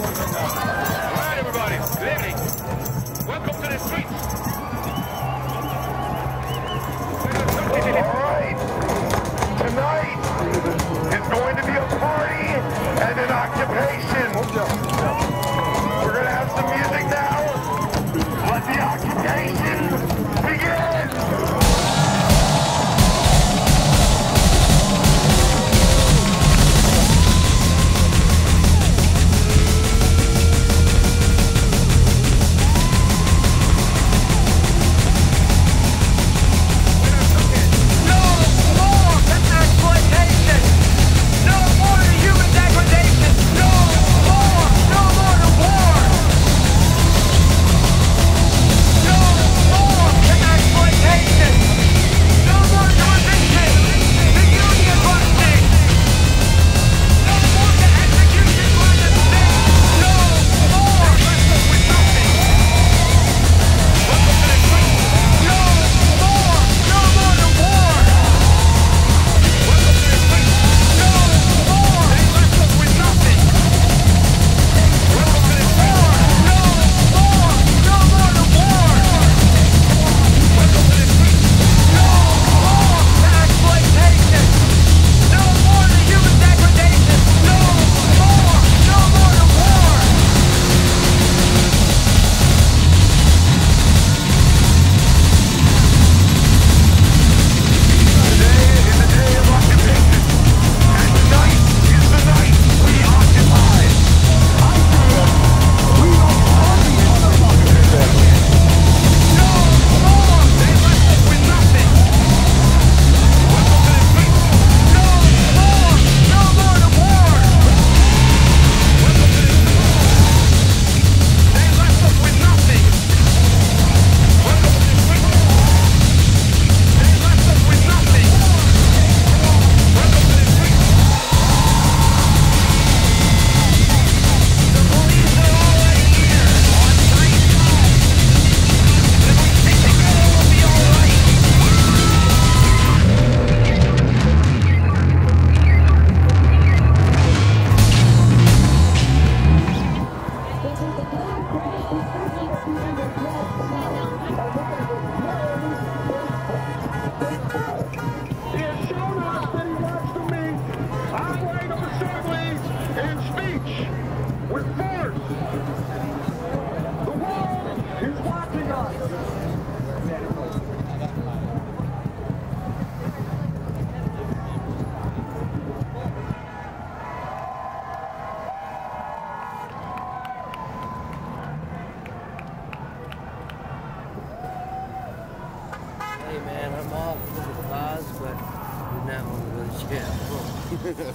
Alright everybody, good evening. Welcome to the streets. Alright, tonight is going to be a party and an occupation. We're going to have some music now. Let the occupation begin. Man, I'm all full of bars, but now I'm going to share.